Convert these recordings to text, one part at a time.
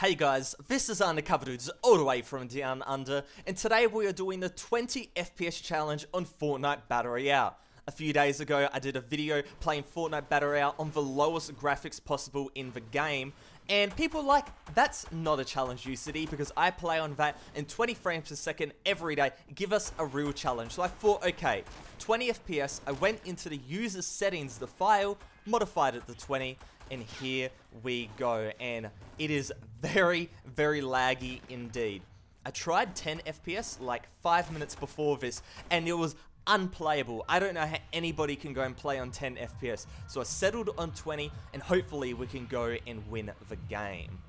Hey guys, this is Undercover Dudes, all the way from Down Under, and today we are doing the 20 FPS challenge on Fortnite Battle Royale. A few days ago, I did a video playing Fortnite Battle Royale on the lowest graphics possible in the game, and people like, that's not a challenge, UCD, because I play on that in 20 frames per second every day. Give us a real challenge. So I thought, okay, 20 FPS, I went into the user settings, the file, modified it to 20, and here we go, and it is very, very laggy indeed. I tried 10 FPS like 5 minutes before this, and it was unplayable. I don't know how anybody can go and play on 10 FPS, so I settled on 20, and hopefully we can go and win the game.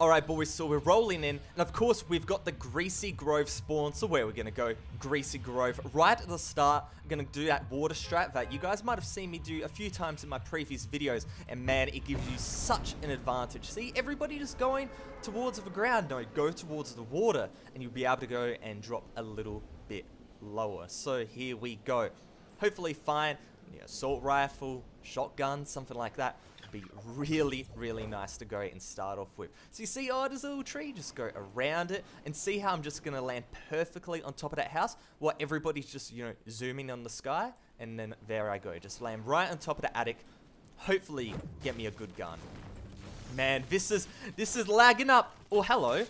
Alright boys, so we're rolling in, and of course we've got the Greasy Grove spawn, so where we're going to go, Greasy Grove. Right at the start, I'm going to do that water strat that you guys might have seen me do a few times in my previous videos, and man, it gives you such an advantage. See, everybody just going towards the ground, no, go towards the water, and you'll be able to go and drop a little bit lower. So here we go. Hopefully find the assault rifle, shotgun, something like that. Be really, really nice to go and start off with. So you see, oh, there's a little tree, just go around it and see how I'm just going to land perfectly on top of that house while everybody's just, you know, zooming on the sky, and then there I go, just land right on top of the attic, hopefully get me a good gun. Man, this is lagging up. Oh, hello.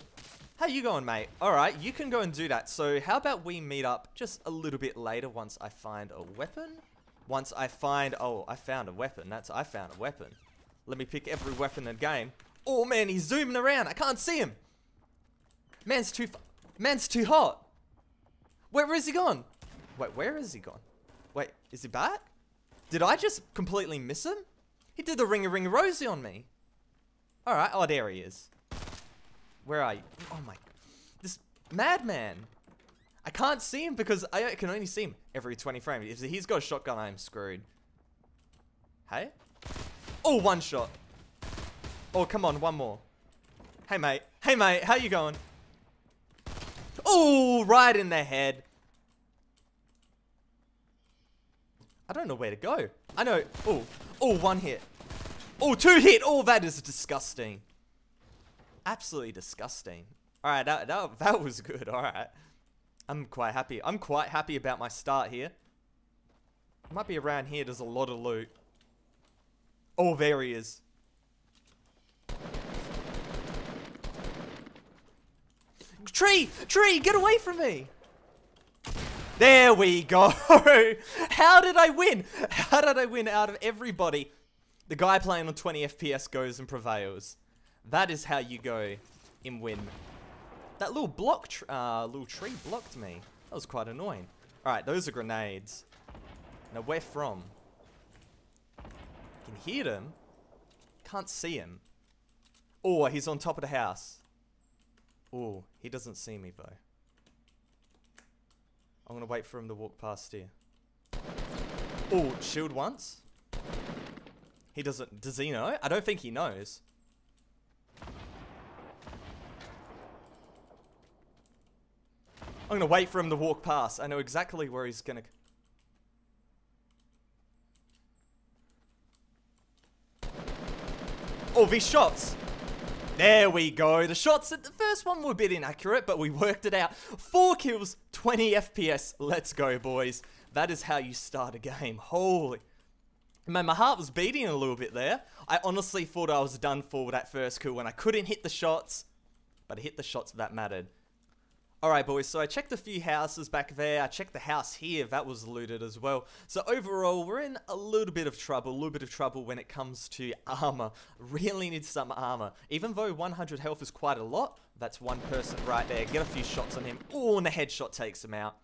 How you going, mate? Alright, you can go and do that. So how about we meet up just a little bit later once I find a weapon? Once I find, oh, I found a weapon. I found a weapon. Let me pick every weapon in the game. Oh man, he's zooming around. I can't see him. Man's too hot. Where is he gone? Wait, where is he gone? Wait, is he back? Did I just completely miss him? He did the ring-a-ring-a-rosy on me. All right, oh, there he is. Where are you? Oh my, this madman. I can't see him because I can only see him every 20 frames. If he's got a shotgun, I am screwed. Hey? Oh, one shot. Oh, come on, one more. Hey, mate. Hey, mate. How you going? Oh, right in the head. I don't know where to go. I know. Oh, oh, one hit. Oh, two hit. Oh, that is disgusting. Absolutely disgusting. All right, that was good. All right. I'm quite happy. I'm quite happy about my start here. Might be around here. There's a lot of loot. Oh, there he is. Tree! Tree! Get away from me! There we go! How did I win? How did I win out of everybody? The guy playing on 20 FPS goes and prevails. That is how you go and win. That little block, little tree blocked me. That was quite annoying. Alright, those are grenades. Now, where from? Can hear him. Can't see him. Oh, he's on top of the house. Oh, he doesn't see me though. I'm gonna wait for him to walk past here. Oh, shield once. He doesn't. Does he know? I don't think he knows. I'm gonna wait for him to walk past. I know exactly where he's gonna. Oh, these shots. There we go. The shots at the first one were a bit inaccurate, but we worked it out. 4 kills, 20 FPS. Let's go, boys. That is how you start a game. Holy. Man, my heart was beating a little bit there. I honestly thought I was done for with that first kill when I couldn't hit the shots, but I hit the shots that mattered. Alright boys, so I checked a few houses back there, I checked the house here, that was looted as well. So overall, we're in a little bit of trouble when it comes to armor. Really need some armor. Even though 100 health is quite a lot, that's one person right there. Get a few shots on him. Oh, and a headshot takes him out.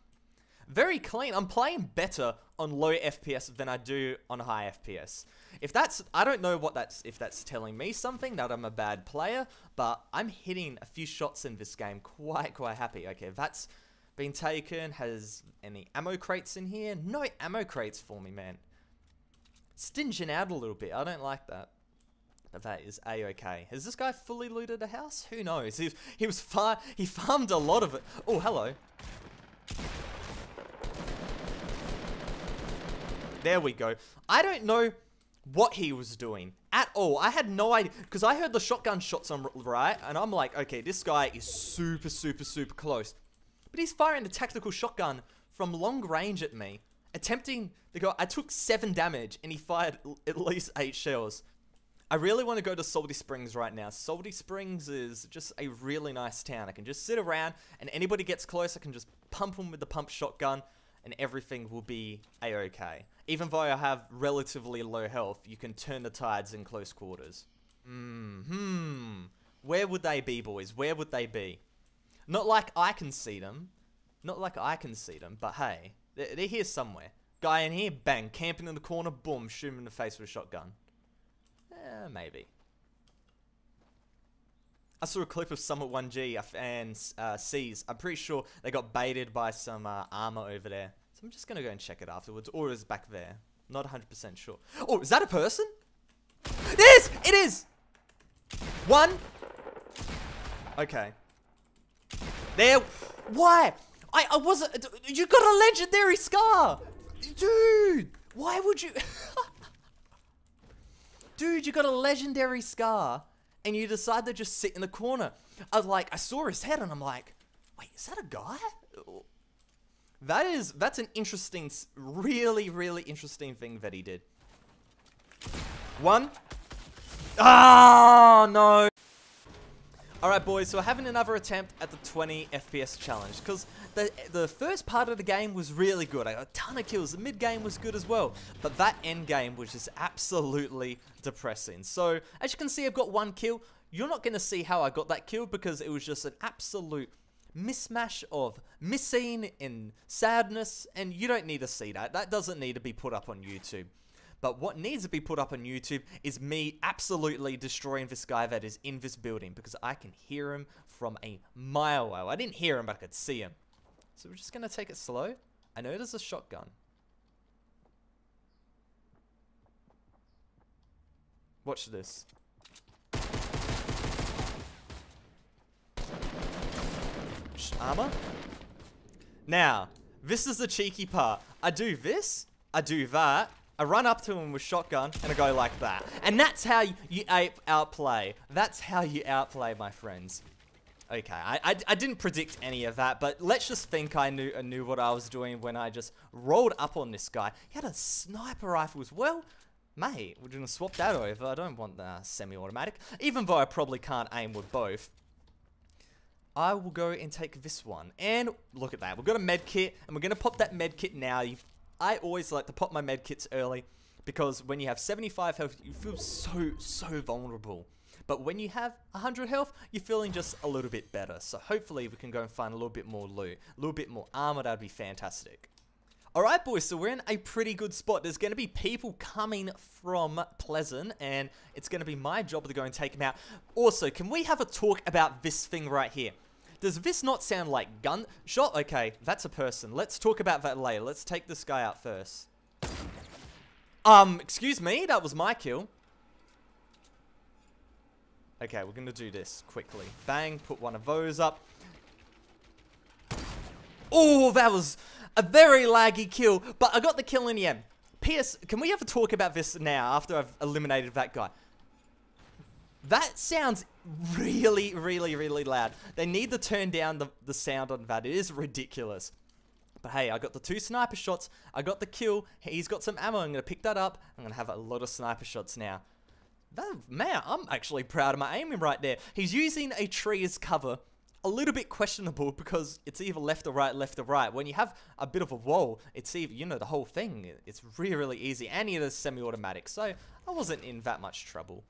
Very clean. I'm playing better on low FPS than I do on high FPS. If that's, I don't know what that's, if that's telling me something that I'm a bad player, but I'm hitting a few shots in this game quite happy. Okay, that's been taken. Has any ammo crates in here? No ammo crates for me, man. Stinging out a little bit. I don't like that. But that is a-okay. Has this guy fully looted the house? Who knows? He farmed a lot of it. Oh, hello. There we go. I don't know what he was doing at all. I had no idea, because I heard the shotgun shots on right, and I'm like, okay, this guy is super, super, super close. But he's firing the tactical shotgun from long range at me, attempting to go. I took 7 damage, and he fired at least 8 shells. I really want to go to Salty Springs right now. Salty Springs is just a really nice town. I can just sit around, and anybody gets close, I can just pump them with the pump shotgun, and everything will be a-okay. Even though I have relatively low health, you can turn the tides in close quarters. Where would they be, boys? Where would they be? Not like I can see them. Not like I can see them, but hey, they're here somewhere. Guy in here, bang, camping in the corner, boom, shoot him in the face with a shotgun. Maybe. I saw a clip of Summit 1G and Seize. I'm pretty sure they got baited by some armor over there. So I'm just going to go and check it afterwards. Or it's back there. Not 100% sure. Oh, is that a person? It is! It is! One. Okay. There. Why? I wasn't. You got a legendary scar! Dude! Why would you? Dude, you got a legendary scar. And you decide to just sit in the corner. I was like, I saw his head and I'm like, wait, is that a guy? That's an interesting, really, really interesting thing that he did. One. Oh, no. All right, boys, so I have another attempt at the 20 FPS challenge because the first part of the game was really good. I got a ton of kills. The mid game was good as well, but that end game was just absolutely depressing. So as you can see, I've got 1 kill. You're not going to see how I got that kill because it was just an absolute mismatch of missing and sadness, and you don't need to see that. That doesn't need to be put up on YouTube. But what needs to be put up on YouTube is me absolutely destroying this guy that is in this building. Because I can hear him from a mile away. I didn't hear him, but I could see him. So we're just going to take it slow. I know there's a shotgun. Watch this. Armor. Now, this is the cheeky part. I do this. I do that. I run up to him with shotgun, and I go like that. And that's how you outplay. That's how you outplay, my friends. Okay, I didn't predict any of that, but let's just think I knew what I was doing when I just rolled up on this guy. He had a sniper rifle as well. Mate, we're going to swap that over. I don't want the semi-automatic, even though I probably can't aim with both. I will go and take this one. And look at that. We've got a med kit, and we're going to pop that med kit now. I always like to pop my med kits early because when you have 75 health, you feel so, so vulnerable. But when you have 100 health, you're feeling just a little bit better. So hopefully we can go and find a little bit more loot, a little bit more armor. That'd be fantastic. All right, boys, so we're in a pretty good spot. There's going to be people coming from Pleasant, and it's going to be my job to go and take them out. Also, can we have a talk about this thing right here? Does this not sound like gun shot? Okay, that's a person. Let's talk about that later. Let's take this guy out first. Excuse me? That was my kill. Okay, we're going to do this quickly. Bang, put one of those up. Oh, that was a very laggy kill, but I got the kill in the end. P.S. Can we have a talk about this now after I've eliminated that guy? That sounds really, really, really loud. They need to turn down the sound on that. It is ridiculous. But hey, I got the 2 sniper shots. I got the kill. He's got some ammo. I'm going to pick that up. I'm going to have a lot of sniper shots now. That, man, I'm actually proud of my aiming right there. He's using a tree as cover. A little bit questionable because it's either left or right, left or right. When you have a bit of a wall, it's either, you know, the whole thing. It's really, really easy. And it is semi-automatic. So I wasn't in that much trouble.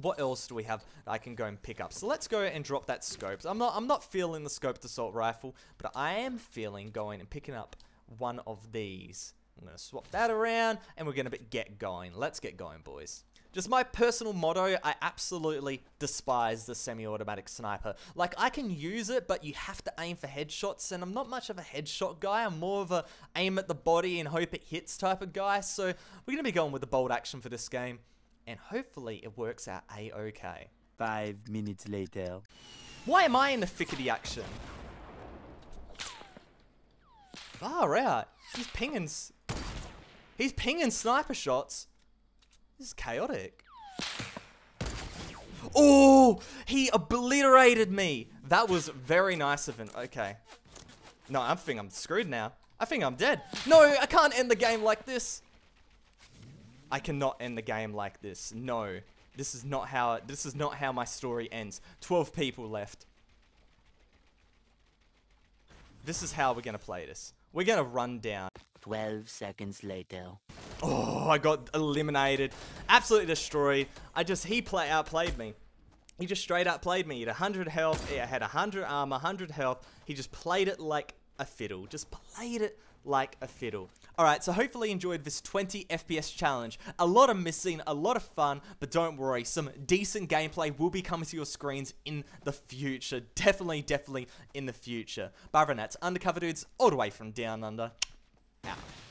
What else do we have that I can go and pick up? So let's go and drop that scope. I'm not feeling the scoped assault rifle, but I am feeling going and picking up one of these. I'm going to swap that around, and we're going to get going. Let's get going, boys. Just my personal motto, I absolutely despise the semi-automatic sniper. Like, I can use it, but you have to aim for headshots, and I'm not much of a headshot guy. I'm more of a aim at the body and hope it hits type of guy. So we're going to be going with the bolt action for this game. And hopefully it works out a-okay. 5 minutes later. Why am I in the thick of the action? Far out. He's pinging sniper shots. This is chaotic. Oh, he obliterated me. That was very nice of him. Okay. No, I think I'm screwed now. I think I'm dead. No, I can't end the game like this. I cannot end the game like this. No. This is not how my story ends. 12 people left. This is how we're gonna play this. We're gonna run down. 12 seconds later. Oh, I got eliminated. Absolutely destroyed. He outplayed me. He just straight up played me. He had 100 health. He had 100 armor, 100 health. He just played it like a fiddle. Just played it like a fiddle. Alright, so hopefully you enjoyed this 20 FPS challenge. A lot of missing, a lot of fun, but don't worry, some decent gameplay will be coming to your screens in the future. Definitely, definitely in the future. But other than that, it's Undercover Dudes, all the way from Down Under. Out.